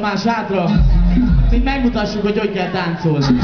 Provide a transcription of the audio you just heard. már sátra, hogy megmutassuk, hogy kell táncolni.